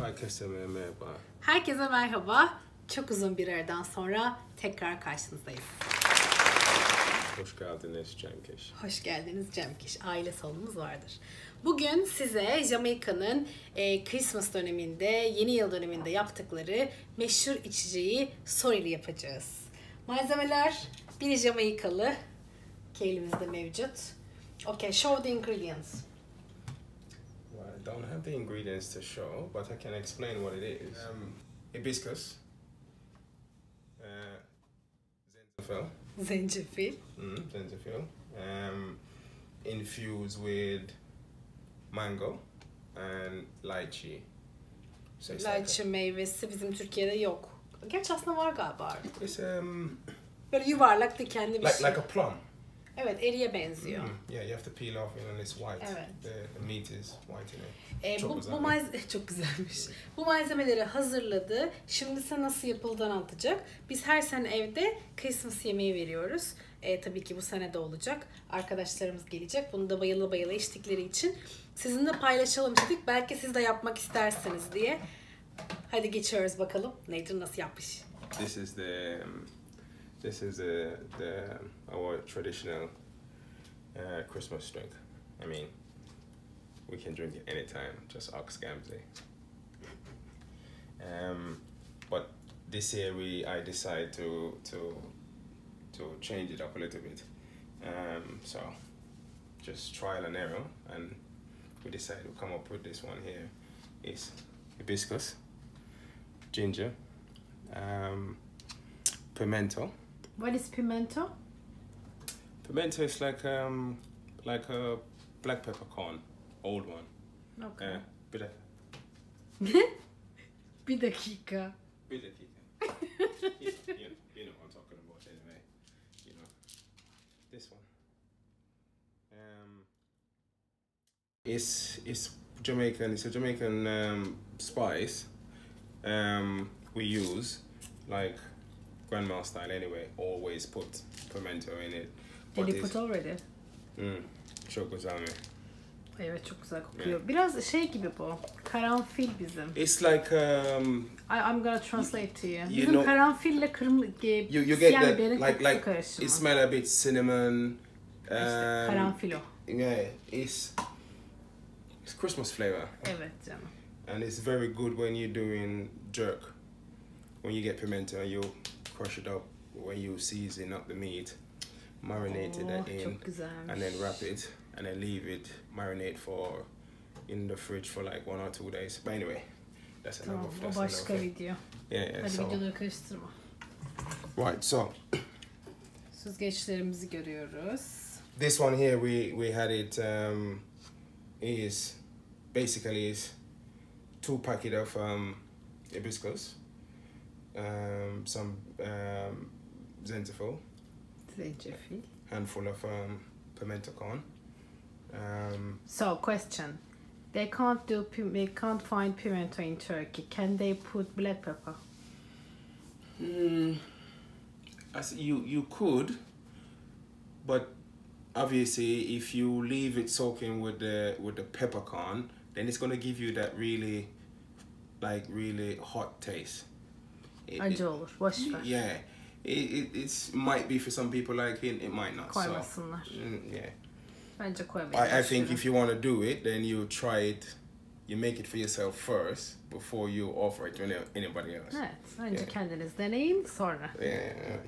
Herkese merhaba. Herkese merhaba. Çok uzun bir aradan sonra tekrar karşınızdayız. Hoş geldiniz JamKish. Hoş geldiniz JamKish. Aile salonumuz vardır. Bugün size Jamaika'nın Christmas döneminde, yeni yıl döneminde yaptıkları meşhur içeceği Sorrel'i yapacağız. Malzemeler bir Jamaikalı ki elimizde mevcut. Okay, show the ingredients. I don't have the ingredients to show, but I can explain what it is. Hibiscus, zencefil. Zencefil. Zencefil. Infused with mango and lychee. So lychee meyvesi bizim Türkiye'de yok. Gerçi aslında var galiba artık. It's böyle yuvarlak dikenli bir şey. Like a plum. Evet, eriye benziyor. Yeah, you have to peel off, you know, it's white. Evet. The meat is white in it. Çok güzelmiş. Bu malzemeleri hazırladı. Şimdi size nasıl yapıldığını anlatacak. Biz her sene evde Christmas yemeği veriyoruz. Tabii ki bu sene de olacak. Arkadaşlarımız gelecek. Bunu da bayıla bayıla içtikleri için sizinle paylaşalım dedik. Belki siz de yapmak istersiniz diye. Hadi geçiyoruz bakalım. Nedir, nasıl yapmış? This is our traditional Christmas drink. I mean, we can drink it anytime, just ask Gamze. But this year I decide to change it up a little bit. So just trial and error, and we decided to come up with this one here. It's hibiscus, ginger, pimento. What is pimento? Pimento is like a black peppercorn, old one. Okay. Bir dakika. You know what I'm talking about anyway. You know this one. It's Jamaican. It's a Jamaican spice. We use like. Grandma style anyway, always put pimento in it. But did you put already? Çok güzel mi? Evet, çok güzel kokuyor. Yeah. Biraz şey gibi bu, karanfil bizim. It's like I'm gonna translate to you. Bizim know, karanfille kırmızı gibi. You get that like it smell a bit cinnamon. İşte, karanfil o. Yeah, it's Christmas flavor. Evet canım. And it's very good when you're doing jerk. When you get pimento, you crush it up when you season up the meat, marinate it in, and then wrap it, and then leave it marinate for in the fridge for like 1 or 2 days. But anyway, that's another thing. Yeah. So. Right. So. Süzgeçlerimizi görüyoruz. This one here, we had it. Is basically is 2 packets of hibiscus. Some zencefil, handful of pimento corn. So question, they can't find pimento in Turkey. Can they put black pepper? As you could, but obviously if you leave it soaking with the peppercorn, then it's gonna give you that really hot taste. It might be for some people like it. It might not. So, I think if you want to do it, then you try it. You make it for yourself first before you offer it to anybody else. Evet, önce kendiniz deneyin sonra. Yeah.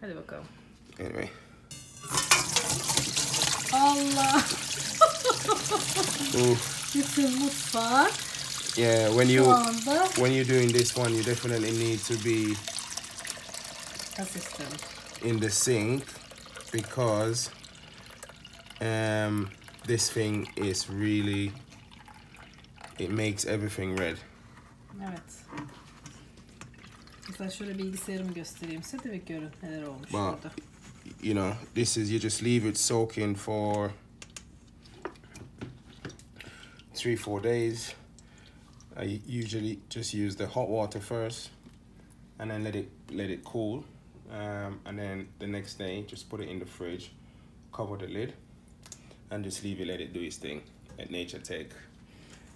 Hadi bakalım. Anyway. Allah. Bütün mutfak. Yeah, when you're doing this one, you definitely need to be in the sink because this thing is really, it makes everything red. Evet. Mesela şöyle bilgisayarımı göstereyim size de görün neler olmuş burada. You know, this is, you just leave it soaking for 3-4 days. I usually just use the hot water first, and then let it cool, and then the next day just put it in the fridge, cover the lid, and just let it do its thing. Let nature take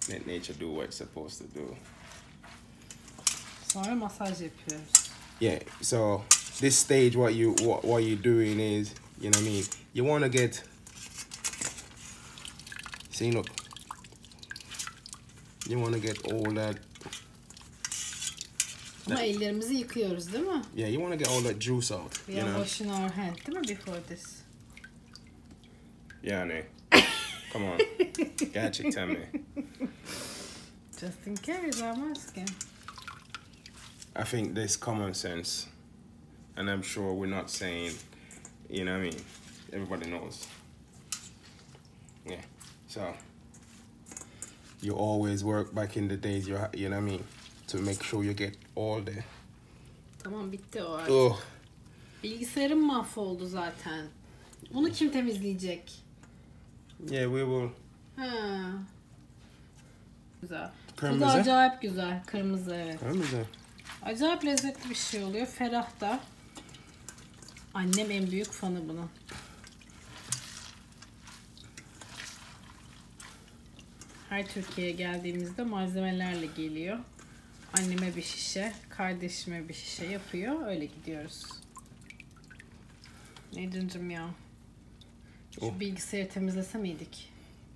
Let nature do what it's supposed to do. Sonra masaj yapıyoruz. Yeah, so this stage what you're doing is, you know what I mean, you want to get, see, look, you want to get all that. Ama ellerimizi yıkıyoruz, değil mi? Yeah, you want to get all that juice out. We are washing our hands, değil mi, before this? Yani, come on, gerçekten mi? Just in case, I'm asking. I think there's common sense, and I'm sure we're not saying, you know what I mean, everybody knows. Yeah, so you always work back in the days, you know what I mean, to make sure you get all the... Tamam, bitti o artık. Oh. Bilgisayarım mahvoldu zaten. Onu kim temizleyecek? Yeah, we will. Ha. Güzel. Kırmızı. Bu da acayip güzel. Kırmızı, evet. Kırmızı. Acayip lezzetli bir şey oluyor. Ferah da. Annem en büyük fanı bunun. Her Türkiye'ye geldiğimizde malzemelerle geliyor. Anneme bir şişe, kardeşime bir şişe yapıyor. Öyle gidiyoruz. Necin'cim ya. Şu bilgisayarı temizlese miydik?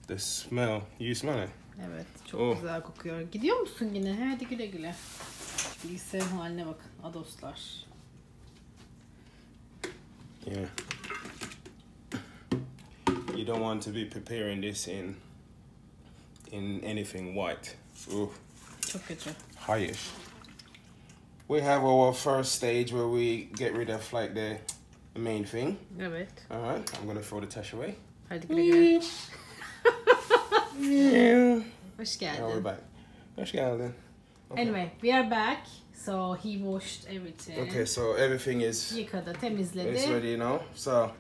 The smell. You smell it. Evet. Çok güzel kokuyor. Gidiyor musun yine? Hadi güle güle. Bilgisayarın haline bakın. Adoslar. Yeah. You don't want to be preparing this in anything white. Ooh. Çok kötü. Highish. We have our first stage where we get rid of like the main thing. Evet. Alright, I'm gonna throw the tash away. Hadi güle güle. Yeah. Hoş geldin. Now we're back. Hoş geldin. Okay. Anyway, we are back. So he washed everything. Okay, so everything is yıkadı, temizledi. It's ready now. So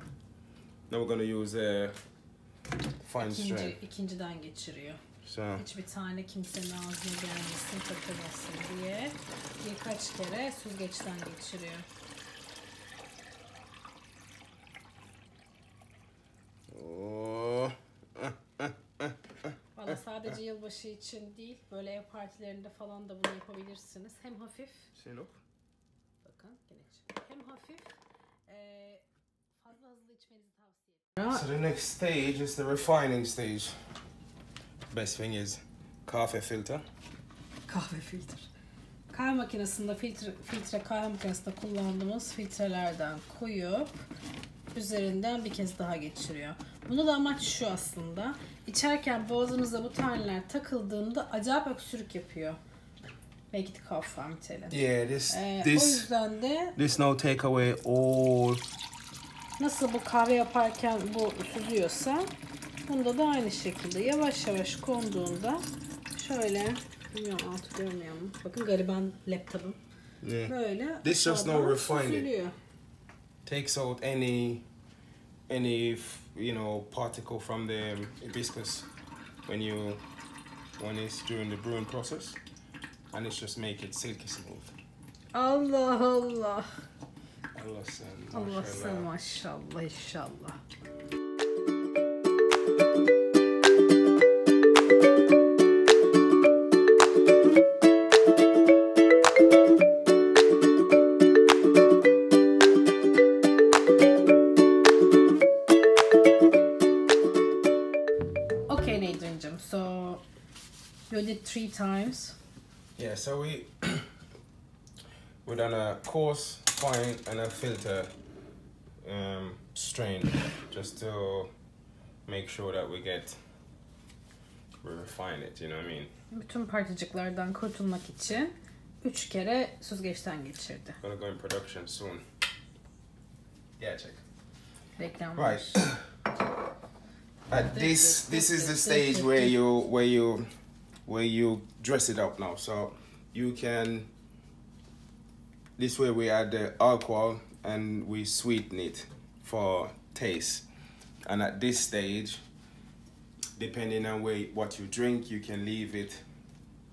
now we're gonna use a fine strain. İkinciden geçiriyor. So. Hiçbir tane kimsenin ağzına gelmesin, takılmasın diye birkaç kere süzgeçten geçiriyor. Valla sadece yılbaşı için değil, böyle ev partilerinde falan da bunu yapabilirsiniz. Hem hafif, bakın hem hafif, fazla hızlı içmenizi tavsiye ediyorum. So the next stage is the refining stage. Best thing is kahve filter. Kahve filter. Kahve makinesinde filtre kahve makinesinde kullandığımız filtrelerden koyup üzerinden bir kez daha geçiriyor. Bunu da amaç şu aslında. İçerken boğazımıza bu taneler takıldığında acayip öksürük yapıyor. Make it cough, I'm telling. Yeah, this. O yüzden de. This no take away all. Nasıl bu kahve yaparken bu süzüyorsa. Bunda da aynı şekilde yavaş yavaş konduğunda şöyle, bilmiyorum altı görmüyor mu? Bakın gariban laptopum. Yeah. Böyle. This just no refining. Takes out any you know particle from the hibiscus when it's during the brewing process, and it's just make it silky smooth. Allah Allah. Allah sen. Allah sen maşallah inşallah. You did 3 times. Yeah, so we've done a coarse, fine, and a filter strain, just to make sure that we refine it. You know what I mean? Bütün parçacıklardan kurtulmak için 3 kere süzgeçten geçirdi. Gonna go in production soon. Yeah, check. Right. At this is the stage where you dress it up now, so you can. This way we add the alcohol and we sweeten it for taste. And at this stage, depending on what you drink, you can leave it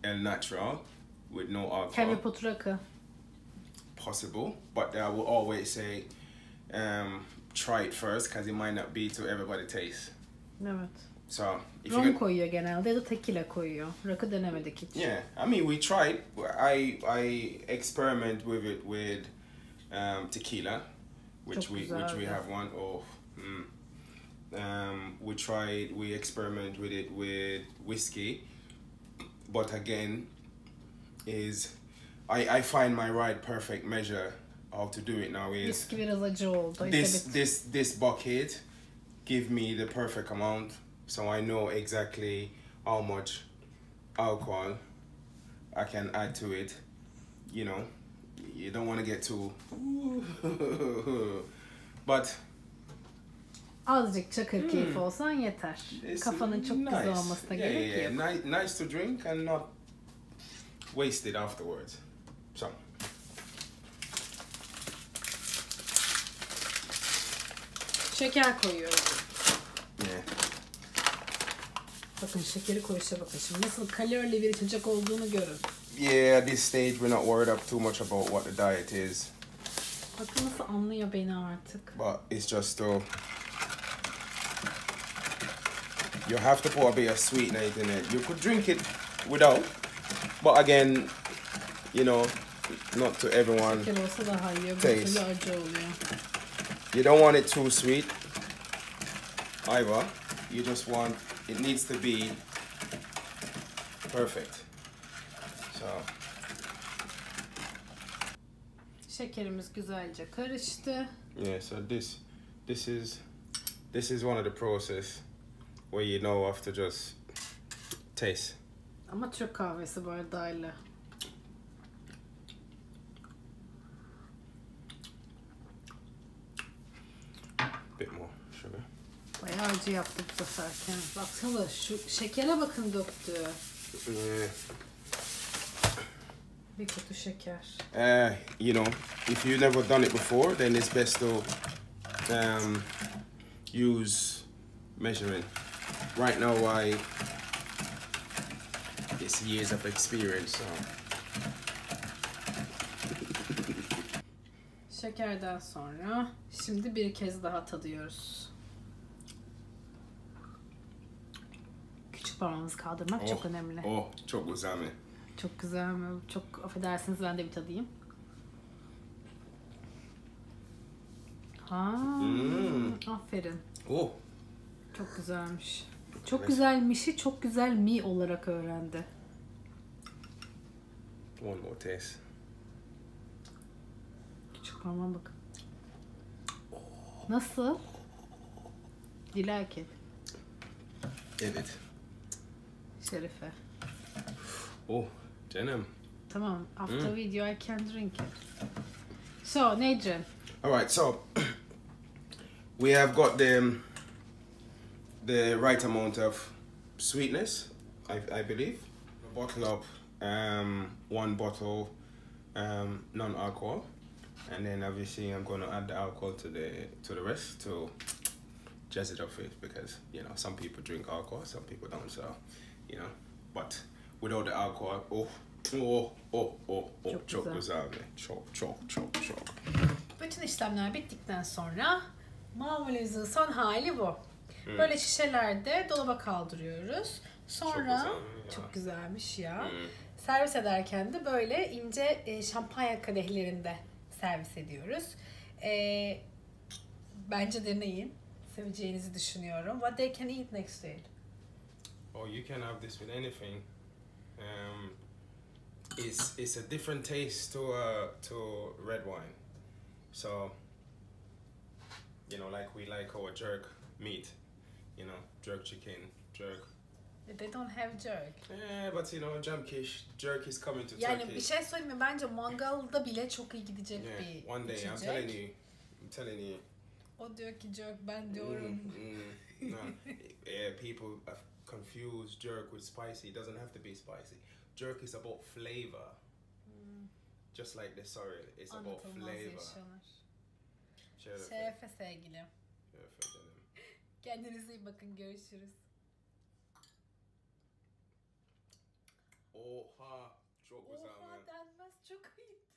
el natural with no alcohol. Possible, but I will always say try it first because it might not be to everybody's taste. No. So if rum koyuyor genelde ya da tequila koyuyor. Rakı denemedik hiç. Yeah, I mean we tried. I experiment with it with tequila, which we have one of. We experiment with it with whiskey, but again, is I find my right perfect measure how to do it now is this bucket give me the perfect amount, so I know exactly how much alcohol I can add to it. You know, you don't want to get too but azıcık çakır keyfi olsan yeter. Kafanın çok güzel olmasına gerek yok. Nice to drink and not wasted afterwards. So. Şeker koyuyorum. Yeah. Bakın şekeri koyuşa bakın. Şimdi nasıl kalorili bir içecek olduğunu görün. Yeah, at this stage we're not worried up too much about what the diet is. Bakın nasıl anlıyor beni artık. But it's just to... You have to put a bit of sweetener in it. You could drink it without, but again, you know, not to everyone taste. You don't want it too sweet either. You just want, it needs to be perfect. So. Şekerimiz güzelce karıştı. Yeah, so this is one of the process. Where you know after just taste. Ama Türk kahvesi bardağıyla. Bit more sugar. Bayağı acı yaptı bu seferken. Baksana şu şekere bakın döktü. Bir kutu şeker. You know, if you've never done it before, then it's best to use measuring. Right now, it's years of experience, so. Şekerden sonra şimdi bir kez daha tadıyoruz. Küçük parmağımızı kaldırmak çok önemli. Oh, çok güzel mi? Çok güzel mi? Çok affedersiniz, ben de bir tadayım. Ha, aferin. Oh. Çok güzelmiş. Çok güzelmişi çok güzel mi olarak öğrendi. One more taste. Küçük parmağına bakın. Nasıl? Dilek et. Evet. Şerife. Oh canım. Tamam. After video I can drink it. So Nathan. Alright, so we have got the right amount of sweetness, I believe. Bottle up one bottle non-alcohol, and then obviously I'm going to add the alcohol to the rest to jazz it up with, because you know some people drink alcohol, some people don't. So you know, but without the alcohol, çok güzel, çok. Bütün işlemler bittikten sonra marmelimizin son hali bu. Böyle şişelerde dolaba kaldırıyoruz. Sonra çok güzelmiş ya. Servis ederken de böyle ince şampanya kadehlerinde servis ediyoruz. Bence deneyin. Seveceğinizi düşünüyorum. What they can eat next day? Oh, you can have this with anything. It's a different taste to red wine. So you know, like we like our jerk meat. You know, jerk chicken, jerk. They don't have jerk. Yeah, but you know, JamKish, jerk is coming to Turkey. Yani bir şey söyleyeyim mi? Bence mangalda bile çok iyi gidecek bir one day, içecek. I'm telling you. O diyor ki jerk, ben diyorum. No. People have confused jerk with spicy. It doesn't have to be spicy. Jerk is about flavor. Just like the sorrel, it's about flavor. Şerefe sevgilim. Şerefe canım. Kendinize iyi bakın, görüşürüz. Oha, çok güzel. Oha denmez, çok iyi.